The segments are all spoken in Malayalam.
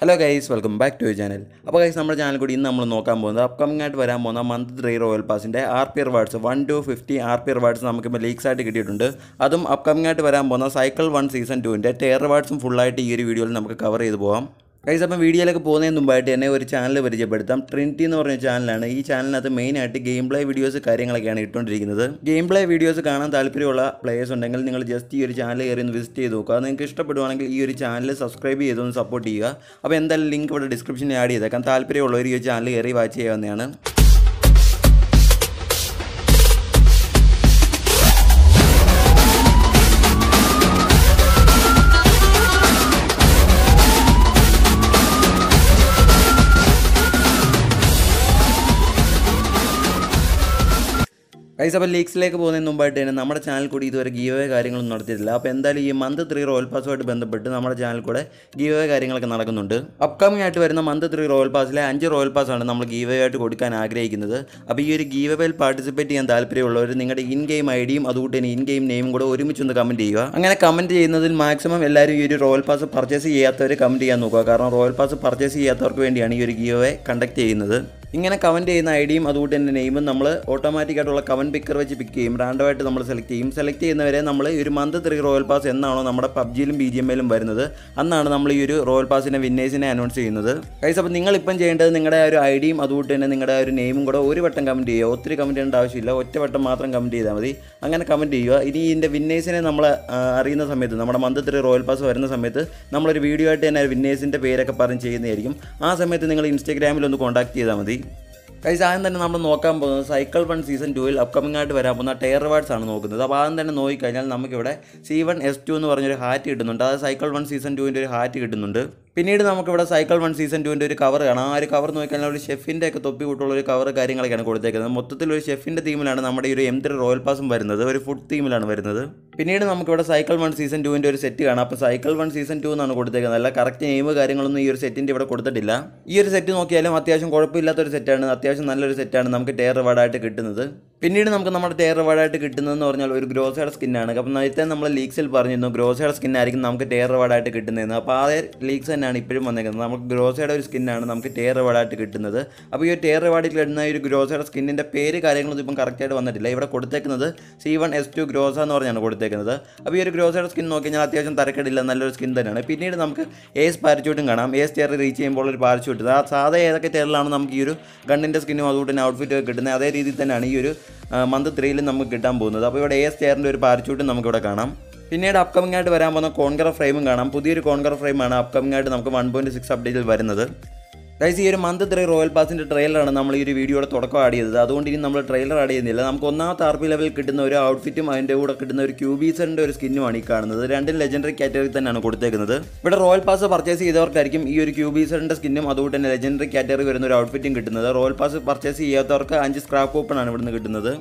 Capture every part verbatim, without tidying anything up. Hello guys welcome back to your channel. അപ്പോൾ ഗൈസ് നമ്മുടെ ചാനൽ കൂടി ഇന്ന് നമ്മൾ നോക്കാൻ പോകുന്നത് അപ്കമിംഗ് ആയിട്ട് വരാൻ പോകുന്ന മന്ത് ത്രീ റോയൽ പാസിൻ്റെ R P rewards one to fifty R P rewards നമുക്കിപ്പോൾ ലീക്സ് ആയിട്ട് കിട്ടിയിട്ടുണ്ട്. അതും അപ്കമിംഗ് ആയിട്ട് വരാൻ പോകുന്ന സൈക്കിൾ വൺ സീസൺ ടുവിൻ്റെ ടയർ റിവാർഡ്സും ഫുള്ളായിട്ട് ഈ ഒരു വീഡിയോയിൽ നമുക്ക് കവർ ചെയ്ത് പോകാം. ഗൈസ് അപ്പം വീഡിയോയിലൊക്കെ പോകുന്നതിന് മുമ്പായിട്ട് എന്നെ ഒരു ചാനൽ പരിചയപ്പെടുത്താം. ട്രിനിറ്റി എന്ന് പറഞ്ഞ ചാനലാണ്. ഈ ചാനലിനകത്ത് മെയിനായിട്ട് ഗെയിം പ്ലേ വീഡിയോസ് കാര്യങ്ങളൊക്കെയാണ് ഇട്ടുകൊണ്ടിരിക്കുന്നത്. ഗെയിം പ്ലേ വീഡിയോസ് കാണാൻ താല്പര്യമുള്ള പ്ലേയേഴ്സ് ഉണ്ടെങ്കിൽ നിങ്ങൾ ജസ്റ്റ് ഈ ഒരു ചാനൽ കയറി ഒന്ന് വിസിറ്റ് ചെയ്ത് നോക്കുക. അത് നിങ്ങൾക്ക് ഇഷ്ടപ്പെടുവാണെങ്കിൽ ഈ ഒരു ചാനൽ സബ്സ്ക്രൈബ് ചെയ്തൊന്ന് സപ്പോർട്ട് ചെയ്യുക. അപ്പോൾ എന്തായാലും ലിങ്ക് ഇവിടെ ഡിസ്ക്രിപ്ഷനിൽ ആഡ് ചെയ്തേക്കാം. താല്പര്യമുള്ളവർ ഈ ചാനൽ കയറി വാച്ച് ചെയ്യാവുന്നതാണ്. ഗൈസ് അപ്പോൾ ലീക്സിലേക്ക് പോകുന്നതിന് മുമ്പായിട്ട് തന്നെ നമ്മുടെ ചാനൽ കൂടി ഇതുവരെ ഗീവ് അവേ കാര്യങ്ങളൊന്നും നടത്തിയിട്ടില്ല. അപ്പോൾ എന്തായാലും ഈ മന്ത് ത്രീ റോയൽ പാസുമായിട്ട് ബന്ധപ്പെട്ട് നമ്മുടെ ചാനൽ കൂടെ ഗീവ് അവേ കാര്യങ്ങളൊക്കെ നടക്കുന്നുണ്ട്. അപ്കമിംഗ് ആയിട്ട് വരുന്ന മന്ത് ത്രീ റോയൽ പാസിലെ അഞ്ച് റോയൽ പാസാണ് നമ്മൾ ഗീവ് അവേ ആയിട്ട് കൊടുക്കാൻ ആഗ്രഹിക്കുന്നത്. അപ്പോൾ ഈ ഒരു ഗീവ് അവേയിൽ പാർട്ടിസിപ്പേറ്റ് ചെയ്യാൻ താല്പര്യമുള്ളവർ നിങ്ങളുടെ ഇൻ ഗെയിം ഐ ഡിയും അതുകൊണ്ട് തന്നെ ഇൻ ഗെയിം നെയിമും കൂടെ ഒരുമിച്ച് ഒന്ന് കമൻറ്റ് ചെയ്യുക. അങ്ങനെ കമൻറ്റ് ചെയ്യുന്നതിൽ മാക്സിമം എല്ലാവരും ഈ ഒരു റോയൽ പാസ് പർച്ചേസ് ചെയ്യാത്തവർ കമൻറ്റ് ചെയ്യാൻ നോക്കുക. കാരണം റോയൽ പാസ് പർച്ചേസ് ചെയ്യാത്തവർക്ക് വേണ്ടിയാണ് ഈ ഒരു ഗീവ് അവേ കണ്ടക്ട് ചെയ്യുന്നത്. ഇങ്ങനെ കമൻറ്റ് ചെയ്യുന്ന ഐ ഡിയും അതുകൊണ്ട് തന്നെ നെയിമും നമ്മൾ ഓട്ടോമാറ്റിക്കായിട്ടുള്ള കമൻറ്റ് പിക്കർ വെച്ച് പിക്ക് ചെയ്യും. റാൻഡമായിട്ട് നമ്മൾ സെലക്ട് ചെയ്യും. സെലക്ട് ചെയ്യുന്നവരെ നമ്മൾ ഈ ഒരു മന്ത് ത്രീ റോയൽ പാസ് എന്നാണോ നമ്മുടെ പബ്ജിയിലും ബി ജി എം എയിലും വരുന്നത് അന്നാണ് നമ്മൾ ഈ ഒരു റോയൽ പാസിനെ വിന്നേഴ്സിനെ അനൗൺസ് ചെയ്യുന്നത്. ഗൈസ് അപ്പോൾ നിങ്ങളിപ്പം ചെയ്യേണ്ടത് നിങ്ങളുടെ ആ ഒരു ഐ ഡിയും അതുകൊണ്ട് തന്നെ നിങ്ങളുടെ ആ ഒരു നെയിമും കൂടെ ഒരു വട്ടം കമൻറ്റ് ചെയ്യുക. ഒത്തിരി കമൻറ്റ് ചെയ്യേണ്ട ആവശ്യമില്ല. ഒറ്റ വട്ടം മാത്രം കമൻറ്റ് ചെയ്താൽ മതി. അങ്ങനെ കമൻറ്റ് ചെയ്യുക. ഇനി ഇതിൻ്റെ വിന്നേഴ്സിനെ നമ്മൾ അറിയുന്ന സമയത്ത് നമ്മുടെ മന്ത് ത്രീ റോയൽ പാസ് വരുന്ന സമയത്ത് നമ്മളൊരു വീഡിയോ ആയിട്ട് തന്നെ വിന്നേഴ്സിൻ്റെ പേരൊക്കെ പറഞ്ഞ് ചെയ്യുന്നതായിരിക്കും. ആ സമയത്ത് നിങ്ങൾ ഇൻസ്റ്റാഗ്രാമിലൊന്ന് കോൺടാക്ട് ചെയ്താൽ മതി. ഗൈസ് ആദ്യം തന്നെ നമ്മൾ നോക്കാൻ പോകുന്നത് സൈക്കിൾ വൺ സീസൺ ടുവിൽ അപ്കമിംഗ് ആയിട്ട് വരാൻ പോകുന്ന ടയർ റിവാർഡ്സ് ആണ് നോക്കുന്നത്. അപ്പോൾ ആദ്യം തന്നെ നോക്കിക്കഴിഞ്ഞാൽ നമുക്കിവിടെ സി വൺ എസ് ടു എന്ന് പറഞ്ഞൊരു ഹാറ്റ് കിട്ടുന്നുണ്ട്. അതായത് സൈക്കിൾ വൺ സീസൺ ടുവിൻ്റെ ഒരു ഹാറ്റ് കിട്ടുന്നുണ്ട്. പിന്നീട് നമുക്കിവിടെ സൈക്കിൾ വൺ സീസൺ ടുവിൻ്റെ ഒരു കവർ കാണാം. ആ ഒരു കവർ നോക്കിക്കഴിഞ്ഞാൽ ഒരു ഷെഫിൻ്റെ ഒക്കെ തൊപ്പി കൂട്ടുള്ള ഒരു കവർ കാര്യങ്ങളൊക്കെയാണ് കൊടുത്തേക്കുന്നത്. മൊത്തത്തിൽ ഒരു ഷെഫിൻ്റെ തീമിലാണ് നമ്മുടെ ഈ ഒരു എം ത്രീ റോയൽ പാസും വരുന്നത്. ഒരു ഫുഡ് തീമിലാണ് വരുന്നത്. പിന്നീട് നമുക്കിവിടെ സൈക്കിൾ വൺ സീസൺ ടുവിൻ്റെ ഒരു സെറ്റ് കാണാം. അപ്പോൾ സൈക്കിൾ വൺ സീസൺ ടു എന്നാണ് കൊടുത്തേക്കുന്നത്. അല്ല കറക്റ്റ് നെയിം കാര്യങ്ങളൊന്നും ഈ ഒരു സെറ്റിൻ്റെ ഇവിടെ കൊടുത്തിട്ടില്ല. ഈ ഒരു സെറ്റ് നോക്കിയാലും അത്യാവശ്യം കുഴപ്പമില്ലാത്തൊരു സെറ്റാണ്. അത്യാവശ്യം നല്ലൊരു സെറ്റാണ് നമുക്ക് ടയർ റിവാർഡായിട്ട് കിട്ടുന്നത്. പിന്നീട് നമുക്ക് നമ്മുടെ ടയർ റിവാർഡായിട്ട് കിട്ടുന്നതെന്ന് പറഞ്ഞാൽ ഒരു ഗ്രോസേഡ് സ്കിന്നാണ്. അപ്പോൾ നേരത്തെ നമ്മൾ ലീക്സിൽ പറഞ്ഞിരുന്നു ഗ്രോസേഡ് സ്കിന്നായിരിക്കും നമുക്ക് ടയർ റിവാർഡായിട്ട് കിട്ടുന്നതെന്ന്. അപ്പോൾ അതേ ലീക്സ് തന്നെയാണ് ഇപ്പോഴും വന്നേക്കുന്നത്. നമുക്ക് ഗ്രോസേഡ് ഒരു സ്കിന്നാണ് നമുക്ക് ടയർ റിവാർഡായിട്ട് കിട്ടുന്നത്. അപ്പോൾ ഈ ഒരു ടയർ റിവാർഡിൽ കിട്ടുന്ന ഒരു ഗ്രോസേഡ് സ്കിന്നിൻ്റെ പേര് കാര്യങ്ങളൊന്നും ഇപ്പം കറക്റ്റായിട്ട് വന്നിട്ടില്ല. ഇവിടെ കൊടുത്തേക്കുന്നത് സി വൺ എസ് ടു ഗ്രോസ എന്ന് പറഞ്ഞാണ് കൊടുത്തേക്കുന്നത്. അപ്പോൾ ഈ ഒരു ഗ്രോസേഡ് സ്കിൻ നോക്കി കഴിഞ്ഞാൽ അത്യാവശ്യം തരക്കേടില്ല, നല്ലൊരു സ്കിൻ തന്നെയാണ്. പിന്നീട് നമുക്ക് ഏസ് പാരച്യൂട്ടും കാണാം. ഏസ് ടയർ റീച്ച് ചെയ്യുമ്പോൾ ഒരു പാരച്യൂട്ട് ആ സാധാ ഏതൊക്കെ ടയറിലാണ് നമുക്ക് ഈ ഒരു ഗണ്ണിൻ്റെ സ്കിന്നും അതുകൊണ്ട് തന്നെ ഔട്ട്ഫിറ്റ് ഒക്കെ കിട്ടുന്നത് അതേ രീതിയിൽ തന്നെയാണ് ഈ ഒരു മന്ത് ത്രീയിൽ നമുക്ക് കിട്ടാൻ പോകുന്നത്. അപ്പോൾ ഇവിടെ ഏസ് ടയറിൻ്റെ ഒരു പാരച്യൂട്ടും നമുക്കിവിടെ കാണാം. പിന്നീട് അപ്കമിംഗ് ആയിട്ട് വരാൻ പോകുന്ന കോൺകറ ഫ്രെയിമും കാണാം. പുതിയൊരു കോൺകറ ഫ്രെയിമാണ് അപ്കമിംഗ് ആയിട്ട് നമുക്ക് വൺ പോയിൻറ്റ് സിക്സ് അപ്ഡേറ്റിൽ വരുന്നത്. ഗൈസ് ഈ ഒരു മന്ത് ത്രീ റോയൽ പാസിൻ്റെ ട്രെയിലറാണ് നമ്മൾ ഈ ഒരു വീഡിയോയുടെ തുടക്കം ആഡ് ചെയ്തത്. അതുകൊണ്ട് ഇനി നമ്മൾ ട്രെയിലർ ആഡ് ചെയ്യുന്നില്ല. നമുക്ക് ഒന്നാമത്തെ ആർ പി ലെവലിൽ കിട്ടുന്ന ഒരു ഔട്ട്ഫിറ്റും അതിൻ്റെ കൂടെ കിട്ടുന്ന ഒരു ക്യൂബീസറിൻ്റെ ഒരു സ്കിന്നുമാണ് ഈ കാണുന്നത്. രണ്ടും ലെജൻഡറി കാറ്റഗറി തന്നെയാണ് കൊടുത്തേക്കുന്നത്. ഇവിടെ റോയൽ പാസ് പർച്ചേസ് ചെയ്തവർക്കായിരിക്കും ഈ ഒരു ക്യൂബീസറിൻ്റെ സ്കിന്നും അതുകൊണ്ട് തന്നെ ലെജൻഡറി കാറ്റഗറി വരുന്ന ഒരു ഔട്ട്ഫിറ്റും കിട്ടുന്നത്. റോയൽ പാസ് പർച്ചേസ് ചെയ്യാത്തവർക്ക് അഞ്ച് സ്ക്രാപ്പ് കൂപ്പണാണ് ഇവിടുന്ന് കിട്ടുന്നത്.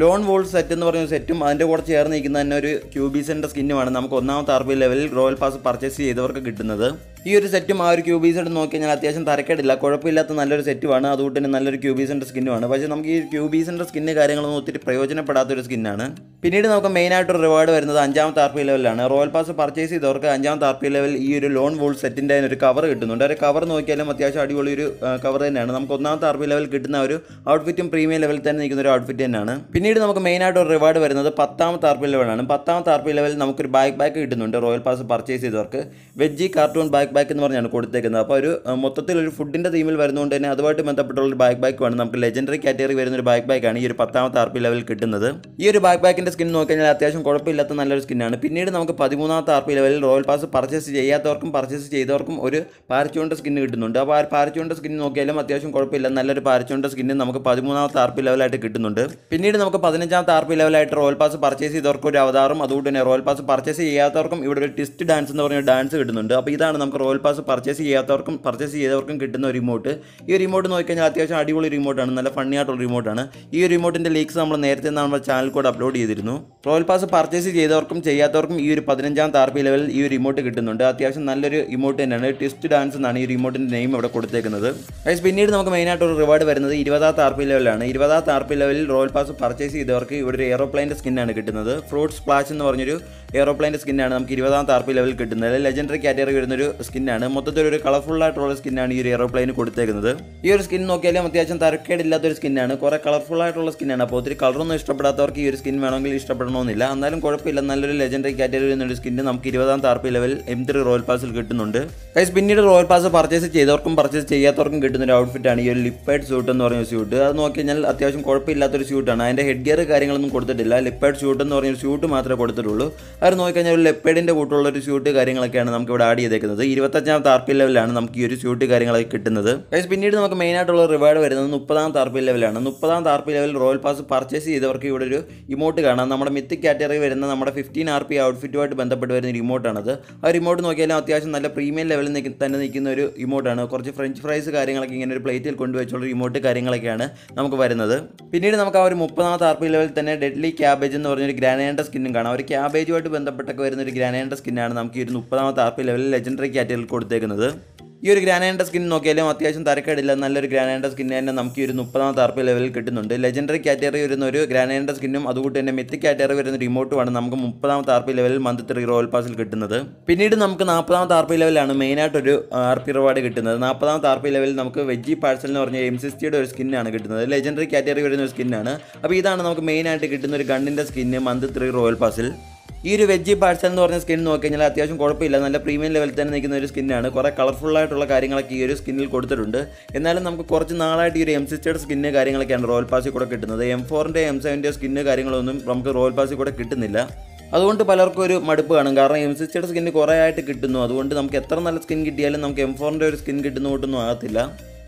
ലോൺ വോൾഡ് സെറ്റ് എന്ന് പറഞ്ഞ സെറ്റും അതിൻ്റെ കൂടെ ചേർന്ന് നിൽക്കുന്ന തന്നെ ഒരു ക്യൂബീസൻ്റെ സ്കിന്നുമാണ് നമുക്ക് ഒന്നാമത്തെ ആർ പി ലെവലിൽ റോയൽ പാസ് പർച്ചേസ് ചെയ്തവർക്ക് കിട്ടുന്നത്. ഈ ഒരു സെറ്റും ആ ഒരു ക്യൂബീസെറ്റ് നോക്കി കഴിഞ്ഞാൽ അത്യാവശ്യം തരക്കേടില്ല, കുഴപ്പമില്ലാത്ത നല്ലൊരു സെറ്റുമാണ്. അതുകൊണ്ട് തന്നെ നല്ലൊരു ക്യൂബീസൻ്റെ സ്കിന്നുമാണ്. പക്ഷേ നമുക്ക് ഈ ക്യൂബീസൻ്റെ സ്കിന്ന് കാര്യങ്ങളൊന്നും ഒത്തിരി പ്രയോജനപ്പെടാത്തൊരു സ്കിന്നാണ്. പിന്നീട് നമുക്ക് മെയിനായിട്ടൊരു റിവാർഡ് വരുന്നത് അഞ്ചാമത്തെ ആർ പി ലെവലിലാണ്. റോയൽ പാസ് പർച്ചേസ് ചെയ്തവർക്ക് അഞ്ചാമത്തെ ആർ പി ലെവൽ ഈ ഒരു ലോൺ വോൾഡ് സെറ്റിൻ്റെ ഒരു കവർ കിട്ടുന്നുണ്ട്. ഒരു കവർ നോക്കിയാലും അത്യാവശ്യം അടിപൊളി ഒരു കവർ തന്നെയാണ്. നമുക്ക് ഒന്നാമത്തെ ആർ പി ലെവൽ കിട്ടുന്ന ഒരു ഔട്ട്ഫിറ്റും പ്രീമിയം ലെവലിൽ തന്നെ നിൽക്കുന്ന ഒരു ഔട്ട്ഫിറ്റ് തന്നെയാണ്. പിന്നീട് നമുക്ക് മെയിനായിട്ട് ഒരു റിവാർഡ് വരുന്നത് പത്താമത്തെ ആർ പി ലെവലാണ്. പത്താമത്തെ ആർ പി ലെവലിൽ നമുക്കൊരു ബാക്ക് ബാക്ക് കിട്ടുന്നുണ്ട്. റോയൽ പാസ് പർച്ചേസ് ചെയ്തവർക്ക് വെജി കാർട്ടൂൺ ബാക്ക് ബാക്ക് എന്ന് പറഞ്ഞാണ് കൊടുത്തേക്കുന്നത്. അപ്പോൾ ഒരു മൊത്തത്തിൽ ഒരു ഫുഡിൻ്റെ തീമിൽ വരുന്നതുകൊണ്ട് തന്നെ അതുമായിട്ട് ബന്ധപ്പെട്ടുള്ളൊരു ബാക്ക് ബാക്ക് വേണം. നമുക്ക് ലെജൻഡറി കാറ്റഗറി വരുന്നൊരു ബാക്ക് ബാക്കാണ് ഈ ഒരു പത്താമത്തെ ആർ പി ലെവലിൽ കിട്ടുന്നത്. ഈ ഒരു ബാക്ക് ബാക്കിൻ്റെ സ്കിൻ നോക്കിക്കഴിഞ്ഞാൽ അത്യാവശ്യം കുഴപ്പമില്ലാത്ത നല്ലൊരു സ്കിന്നാണ്. പിന്നീട് നമുക്ക് പതിമൂന്നാമത്തെ ആർ പി ലെവലിൽ റോയൽ പാസ് പർച്ചേസ് ചെയ്യാത്തവർക്കും പർച്ചേസ് ചെയ്തവർക്കും ഒരു പാരച്യൂണിൻ്റെ സ്കിന്ന് കിട്ടുന്നുണ്ട്. അപ്പോൾ ആ പാരച്യൂണിൻ്റെ സ്കിൻ നോക്കിയാലും അത്യാവശ്യം കുഴപ്പമില്ല, നല്ലൊരു പാരച്യൂണിൻ്റെ സ്കിന്ന് നമുക്ക് പതിമൂന്നാമത്തെ ആർ പി ലെവലായിട്ട് കിട്ടുന്നുണ്ട്. പിന്നീട് നമുക്ക് പതിനഞ്ചാമത്തെ ആർ പി ലെവലായിട്ട് റോയൽ പാസ് പർച്ചേസ് ചെയ്തവർക്ക് ഒരു അവതാറും അതുകൊണ്ട് തന്നെ റോയൽ പാസ് പർച്ചേസ് ചെയ്യാത്തവർക്കും ഇവിടെ ഒരു ട്വിസ്റ്റ് ഡാൻസ് എന്ന് പറഞ്ഞ ഡാൻസ് കിട്ടുന്നുണ്ട്. അപ്പോൾ ഇതാണ് നമുക്ക് റോയൽ പാസ് പർച്ചേസ് ചെയ്യാത്തവർക്കും പർച്ചേസ് ചെയ്തവർക്കും കിട്ടുന്ന ഒരു റിമോട്ട്. ഈ ഒരു റിമോട്ട് നോക്കിക്കഴിഞ്ഞാൽ അത്യാവശ്യം അടിപൊളി റിമോട്ടാണ്, നല്ല ഫണ്ണി ആയിട്ടുള്ള റിമോട്ടാണ്. ഈ ഒരു റിമോട്ടിൻ്റെ ലീക്സ് നമ്മൾ നേരത്തെ നമ്മുടെ ചാനൽ കൂടെ അപ്ലോഡ് ചെയ്തിരുന്നു. റോയൽ പാസ് പർച്ചേസ് ചെയ്തവർക്കും ചെയ്യാത്തവർക്കും ഈ ഒരു പതിനഞ്ചാമത്തെ ആർ പി ലെവലിൽ ഈ ഒരു റിമോട്ട് കിട്ടുന്നുണ്ട്. അത്യാവശ്യം നല്ലൊരു റിമോട്ട് തന്നെയാണ്. ട്വിസ്റ്റ് ഡാൻസ് എന്നാണ് ഈ റിമോട്ടിൻ്റെ നെയിം ഇവിടെ കൊടുത്തേക്കുന്നത്. പിന്നീട് നമുക്ക് മെയിനായിട്ട് ഒരു റിവാർഡ് വരുന്നത് ഇരുപതാമത്തെ ആർ പി ലെവലാണ്. ഇരുപതാമത്തെ ആർ പി ലെവലിൽ റോയൽ പാസ് പർച്ചേസ് ചെയ്തവർക്ക് ഇവിടെ ഒരു എയറോപ്ലെയിൻ്റെ സ്കിന്നാണ് കിട്ടുന്നത്. ഫ്രൂട്ട് സ്പ്ലാഷ് എന്ന് പറഞ്ഞൊരു എയറോപ്ലെയിൻ്റെ സ്കിന്നാണ് നമുക്ക് ഇരുപതാം താർപ്പി ലെവൽ കിട്ടുന്നത്. ലെജൻഡറി കാറ്റഗറി വരുന്നൊരു സ്കിന്നാണ്. മൊത്തത്തിൽ ഒരു കളർഫുൾ ആയിട്ടുള്ള സ്കിന്നാണ് ഈ ഒരു എയറോപ്ലെയിന് കൊടുത്തേക്കുന്നത്. ഈ ഒരു സ്കിൻ നോക്കിയാലും അത്യാവശ്യം തരക്കേടില്ലാത്തൊരു സ്കിന്നാണ്, കുറേ കളർഫുൾ ആയിട്ടുള്ള സ്കിന്നാണ്. അപ്പോൾ ഒത്തിരി കളറൊന്നും ഇഷ്ടപ്പെടാത്തവർക്ക് ഈ ഒരു സ്കിൻ വേണമെങ്കിൽ ഇഷ്ടപ്പെടണമെന്നില്ല, എന്നാലും കുഴപ്പമില്ല. നല്ലൊരു ലെജൻഡറി കാറ്റഗറി എന്നൊരു സ്കിന്ന് നമുക്ക് ഇരുപതാം താർപ്പി ലെവൽ എം ത്രീ റോയൽ പാസിൽ കിട്ടുന്നുണ്ട്. ഗൈസ്, പിന്നീട് റോയൽ പാസ് പർച്ചേസ് ചെയ്തവർക്കും പർച്ചേസ് ചെയ്യാത്തവർക്കും കിട്ടുന്നൊരു ഔട്ട്ഫിറ്റാണ് ഈ ഒരു ലിപ്പേഡ് സ്യൂട്ട് എന്ന് പറഞ്ഞ സ്യൂട്ട്. അത് നോക്കി കഴിഞ്ഞാൽ അത്യാവശ്യം കുഴപ്പമില്ലാത്തൊരു സ്യൂട്ടാണ്. അതിൻ്റെ ഹെഡ് ഗിയർ കാര്യങ്ങളൊന്നും കൊടുത്തിട്ടില്ല, ലിപ്പേഡ് സ്യൂട്ട് എന്ന് പറഞ്ഞൊരു സ്യൂട്ട് മാത്രമേ കൊടുത്തിട്ടുള്ളൂ. അവർ നോക്കിക്കഴിഞ്ഞാൽ ഒരു ലെപ്പേഡിൻ്റെ കൂട്ടുള്ളൊരു സ്യൂട്ട് കാര്യങ്ങളൊക്കെയാണ് നമുക്ക് ഇവിടെ ആഡ് ചെയ്തേക്കുന്നത്. ഇരുപത്തഞ്ചാം താർപ്പി ലെവലാണ് നമുക്ക് ഈ ഒരു സ്യൂട്ട് കാര്യങ്ങളൊക്കെ കിട്ടുന്നത്. ഗൈസ്, പിന്നീട് നമുക്ക് മെയിനായിട്ടുള്ള റിവാർഡ് വരുന്നത് മുപ്പതാം താർപ്പി ലെവലാണ്. മുപ്പതാം താർപ്പി ലെവൽ റോയൽ പാസ് പർച്ചേസ് ചെയ്തവർക്ക് ഇവിടെ ഒരു ഇമോട്ട് കാണാം. നമ്മുടെ മിത്തിക് കാറ്റഗറി വരുന്ന നമ്മുടെ ഫിഫ്റ്റീൻ ആർ പി ഔട്ട്ഫിറ്റുമായിട്ട് ബന്ധപ്പെട്ട് വരുന്ന ഒരു ഇമോട്ടാണത്. ആ ഇമോട്ട് നോക്കിയാലും അത്യാവശ്യം നല്ല പ്രീമിയം ലെവലിൽ തന്നെ നിൽക്കുന്ന ഒരു ഇമോട്ടാണ്. കുറച്ച് ഫ്രഞ്ച് ഫ്രൈസ് കാര്യങ്ങളൊക്കെ ഇങ്ങനെ ഒരു പ്ലേറ്റിൽ കൊണ്ടുവച്ചുള്ള ഇമോട്ട് കാര്യങ്ങളൊക്കെയാണ് നമുക്ക് വരുന്നത്. പിന്നീട് നമുക്ക് ആ ഒരു മുപ്പതാമത്തെ ആർ പി ലെവലിൽ തന്നെ ഡെഡ്ലി ക്യാബേജ് എന്ന് പറഞ്ഞൊരു ഗ്രാനേണ്ട സ്കിന്നും കാണാം. ഒരു ക്യാബേജുമായിട്ട് ബന്ധപ്പെട്ടൊക്കെ വരുന്നൊരു ഗ്രാനേണ്ട സ്കിന്നാണ് നമുക്ക് ഈ ഒരു മുപ്പതാമത്തെ ആർ പി ലെവലിൽ ലെജൻഡറി കാറ്റഗറിയിൽ കൊടുത്തേക്കുന്നത്. ഈ ഒരു ഗ്രാനൈൻഡ് സ്കിൻ നോക്കിയാലും അത്യാവശ്യം തരക്കേടില്ല, നല്ലൊരു ഗ്രാനൈൻഡ് സ്കിൻ തന്നെ നമുക്ക് ഈ ഒരു മുപ്പതാം താർപ്പ് ലെവലിൽ കിട്ടുന്നുണ്ട്. ലെജൻഡറി കാറ്റഗറി വരുന്ന ഒരു ഗ്രാനൈൻഡ് സ്കിന്നും അതുകൊണ്ട് തന്നെ മിത്തിക് കാറ്റഗറി വരുന്ന റിമോട്ടുമാണ് നമുക്ക് മുപ്പതാം താർപ്പ് ലെവലിൽ മന്ത് ത്രീ റോയൽ പാസിൽ കിട്ടുന്നത്. പിന്നീട് നമുക്ക് നാൽപ്പതാം താർപ്പ് ലെവലാണ് മെയിനായിട്ടൊരു ആർ പി റിവാർഡ് കിട്ടുന്നത്. നാൽപ്പതാം താർപ്പ് ലെവലിൽ നമുക്ക് വെജി പാഴ്സൽ എന്ന് പറഞ്ഞ എം സിസ്റ്റിയുടെ ഒരു സ്കിന്നാണ് കിട്ടുന്നത്. ലെജൻഡറി കാറ്റഗറി വരുന്ന ഒരു സ്കിന്നാണ്. അപ്പോൾ ഇതാണ് നമുക്ക് മെയിനായിട്ട് കിട്ടുന്ന ഒരു ഗണ്ണിൻ്റെ സ്കിന്ന് മന്ത് ത്രീ റോയൽ പാസിൽ. ഈ ഒരു വെജി പാഴ്സൽ എന്ന് പറഞ്ഞ സ്കിൻ നോക്കി കഴിഞ്ഞാൽ അത്യാവശ്യം കുഴപ്പമില്ല, നല്ല പ്രീമിയം ലെവലിൽ തന്നെ നിൽക്കുന്ന ഒരു സ്കിന്നാണ്. കുറേ കളർഫുള്ളായിട്ടുള്ള കാര്യങ്ങളൊക്കെ ഈ ഒരു സ്കിന്നിൽ കൊടുത്തിട്ടുണ്ട്. എന്നാലും നമുക്ക് കുറച്ച് നാളായിട്ട് ഈ ഒരു എം സിസ്റ്റേഡ് സ്കിന്ന് കാര്യങ്ങളൊക്കെയാണ് റോയൽ പാസിൽ കൂടെ കിട്ടുന്നത്. എം ഫോറിൻ്റെ എം സെവൻ്റെ സ്കിന്ന് കാര്യങ്ങളൊന്നും നമുക്ക് റോയൽ പാസിൽ കൂടെ കിട്ടുന്നില്ല. അതുകൊണ്ട് പലർക്കും ഒരു മടുപ്പ് കാണും, കാരണം എം സിസ്റ്റേഡ് സ്കിന്ന് കുറേ ആയിട്ട് കിട്ടുന്നു. അതുകൊണ്ട് നമുക്ക് എത്ര നല്ല സ്കിൻ കിട്ടിയാലും നമുക്ക് എം ഫോറിൻ്റെ ഒരു സ്കിൻ കിട്ടുന്ന കൂട്ടൊന്നും ആകത്തില്ല.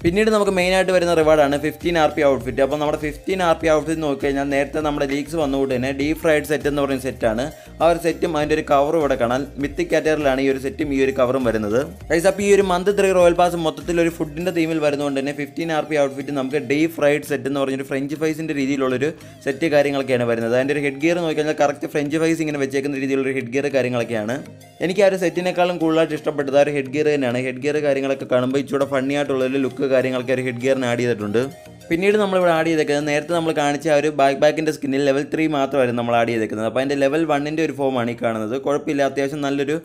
പിന്നീട് നമുക്ക് മെയിനായിട്ട് വരുന്ന റിവാർഡാണ് ഫിഫ്റ്റീൻ ആർ പി ഔട്ട്ഫിറ്റ്. അപ്പോൾ നമ്മുടെ ഫിഫ്റ്റീൻ ആർ പി ഔട്ട്ഫിറ്റ് നോക്കിക്കഴിഞ്ഞാൽ നേരത്തെ നമ്മുടെ ലീഗ്സ് വന്നുകൊണ്ട് തന്നെ ഡീപ് ഫ്രൈഡ് സെറ്റ് എന്ന് പറയുന്ന സെറ്റാണ്. ആ ഒരു സെറ്റും അതിൻ്റെ ഒരു കവറും ഇവിടെ കാണാൻ മിത്തിക് കാറ്റഗറിയിലാണ് ഈ ഒരു സെറ്റും ഈ ഒരു കവറും വരുന്നത്. ഗൈസ്, അപ്പോൾ ഈ ഒരു മന്ത് ത്രീ റോയൽ പാസ് മൊത്തത്തിൽ ഒരു ഫുഡിൻ്റെ തീമിൽ വരുന്നതുകൊണ്ട് തന്നെ ഫിഫ്റ്റീൻ ആർ പി ഔട്ട്ഫിറ്റ് നമുക്ക് ഡീപ് ഫ്രൈഡ് സെറ്റ് എന്ന് പറഞ്ഞൊരു ഫ്രഞ്ച് ഫ്രൈസിൻ്റെ രീതിയിലുള്ളൊരു സെറ്റ് കാര്യങ്ങളൊക്കെയാണ് വരുന്നത്. അതിൻ്റെ ഒരു ഹെഡ് ഗിയർ നോക്കിക്കഴിഞ്ഞാൽ കറക്റ്റ് ഫ്രഞ്ച് ഫ്രൈസ് ഇങ്ങനെ വെച്ചേക്കുന്ന രീതിയിലുള്ള ഹെഡ് ഗിയർ കാര്യങ്ങളൊക്കെയാണ്. എനിക്ക് ആ ഒരു സെറ്റിനേക്കാളും കൂടുതലായിട്ട് ഇഷ്ടപ്പെട്ടത് ആ ഒരു ഹെഡ് ഗിയർ തന്നെയാണ്. ഹെഡ് ഗിയർ കാര്യങ്ങളൊക്കെ കാണുമ്പോൾ ഇച്ചിരി ഫണ്ണിയായിട്ടുള്ളൊരു ലുക്ക് കാര്യങ്ങളൊക്കെ ഒരു ഹെഡ് ഗിയറിന് ആഡ് ചെയ്തിട്ടുണ്ട്. പിന്നീട് നമ്മളിവിടെ ആഡ് ചെയ്തേക്കുന്നത് നേരത്തെ നമ്മൾ കാണിച്ച ആ ഒരു ബാക്ക് ബാക്കിൻ്റെ സ്കിന്നിൽ ലെവൽ ത്രീ മാത്രമായിരുന്നു നമ്മൾ ആഡ് ചെയ്തേക്കുന്നത്. അപ്പോൾ അതിൻ്റെ ലെവൽ വണ്ണിൻ്റെ ഒരു ഫോമാണ് ഈ കാണുന്നത്. കുഴപ്പമില്ല, അത്യാവശ്യം നല്ലൊരു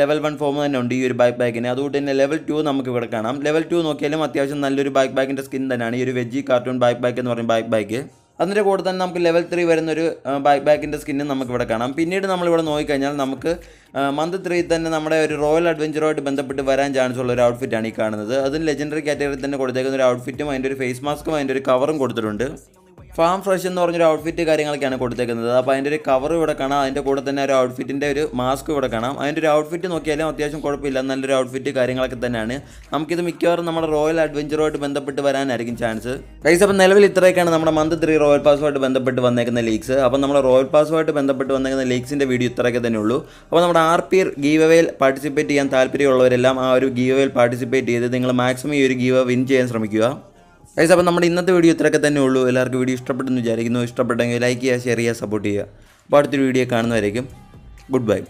ലെവൽ വൺ ഫോം തന്നെ ഉണ്ട് ഈ ഒരു ബാക്ക് ബാക്കിന്. അതുകൊണ്ട് തന്നെ ലെവൽ ടു നമുക്ക് ഇവിടെ കാണാം. ലെവൽ ടു നോക്കിയാലും അത്യാവശ്യം നല്ലൊരു ബാക്ക് ബാക്കിൻ്റെ സ്കിൻ തന്നെയാണ് ഈ ഒരു വെജി കാർട്ടൂൺ ബാക്ക് ബാക്ക് എന്ന് പറയുന്ന ബാക്ക് ബാക്ക്. അതിൻ്റെ കൂടെ തന്നെ നമുക്ക് ലെവൽ ത്രീ വരുന്നൊരു ബാക്ക് ബാക്കിൻ്റെ സ്കിന്നും നമുക്കിവിടെ കാണാം. പിന്നീട് നമ്മളിവിടെ നോക്കിക്കഴിഞ്ഞാൽ നമുക്ക് മന്ത് ത്രീ തന്നെ നമ്മുടെ ഒരു റോയൽ അഡ്വഞ്ചറുമായിട്ട് ബന്ധപ്പെട്ട് വരാൻ ചാൻസ് ഉള്ള ഒരു ഔട്ട്ഫിറ്റാണ് ഈ കാണുന്നത്. അതിന് ലെജൻഡറി കാറ്റഗറിയിൽ തന്നെ കൊടുത്തേക്കുന്ന ഒരു ഔട്ട്ഫിറ്റും അതിൻ്റെ ഒരു ഫേസ് മാസ്കും അതിൻ്റെ ഒരു കവറും കൊടുത്തിട്ടുണ്ട്. ഫാം ഫ്രഷ് എന്ന് പറഞ്ഞൊരു ഔട്ട്ഫിറ്റ് കാര്യങ്ങളൊക്കെയാണ് കൊടുത്തേക്കുന്നത്. അപ്പോൾ അതിൻ്റെ ഒരു കവർ ഇവിടെ കാണാം. അതിൻ്റെ കൂടെ തന്നെ ഒരു ഔട്ട്ഫിറ്റിൻ്റെ ഒരു മാസ്ക് ഇവിടെ കാണാം. അതിൻ്റെ ഒരു ഔട്ട്ഫിറ്റ് നോക്കിയാലും അത്യാവശ്യം കുഴപ്പമില്ല, നല്ലൊരു ഔട്ട്ഫിറ്റ് കാര്യങ്ങളൊക്കെ തന്നെയാണ്. നമുക്കിത് മിക്കവാറും നമ്മുടെ റോയൽ അഡ്വഞ്ചറുമായിട്ട് ബന്ധപ്പെട്ട് വരാനായിരിക്കും ചാൻസ്. ഗൈസ്, അപ്പോൾ നിലവിൽ ഇത്രയൊക്കെയാണ് നമ്മുടെ മന്ത് ത്രീ റോയൽ പാസുമായിട്ട് ബന്ധപ്പെട്ട് വന്നേക്കുന്ന ലീഗ്സ്. അപ്പോൾ നമ്മുടെ റോയൽ പാസുമായിട്ട് ബന്ധപ്പെട്ട് വന്നേക്കുന്ന ലീഗ്സിൻ്റെ വീഡിയോ ഇത്രയൊക്കെ തന്നെ ഉള്ളൂ. അപ്പോൾ നമ്മുടെ ആർ പി ഗീവ് വേയിൽ പാർട്ടിസിപ്പേറ്റ് ചെയ്യാൻ താല്പര്യമുള്ളവരെല്ലാം ആ ഒരു ഗീവ് വേയിൽ പാർട്ടിസിപ്പേറ്റ് ചെയ്ത് നിങ്ങൾ മാക്സിമം ഈ ഒരു ഗീവ് വിൻ ചെയ്യാൻ ശ്രമിക്കുക. ഗൈസ്, അപ്പോൾ നമ്മുടെ ഇന്നത്തെ വീഡിയോ ഇത്രയൊക്കെ തന്നെ ഉള്ളൂ. എല്ലാവർക്കും വീഡിയോ ഇഷ്ടപ്പെട്ടെന്ന് വിചാരിക്കുന്നു. ഇഷ്ടപ്പെട്ടെങ്കിൽ ലൈക്ക് ചെയ്യുക, ഷെയർ ചെയ്യുക, സപ്പോർട്ട് ചെയ്യുക. അപ്പോൾ അടുത്തൊരു വീഡിയോ കാണുന്നവരേക്കും ഗുഡ് ബൈ.